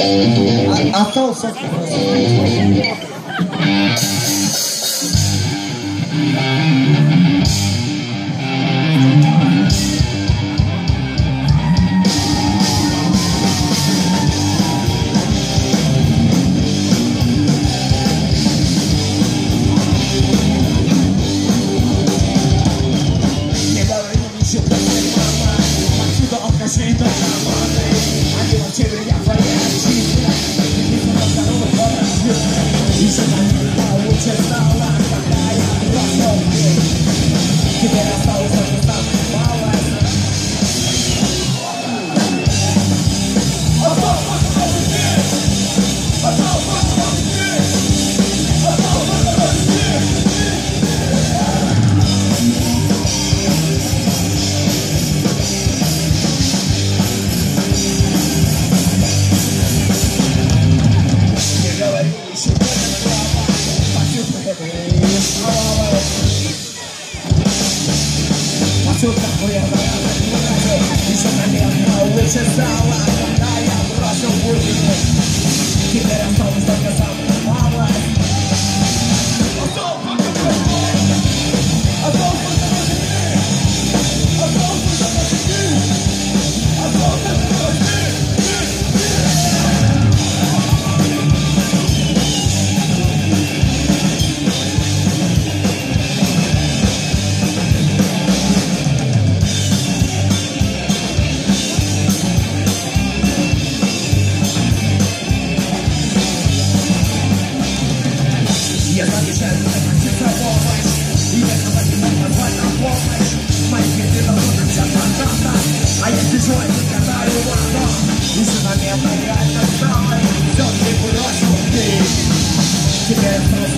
I felt I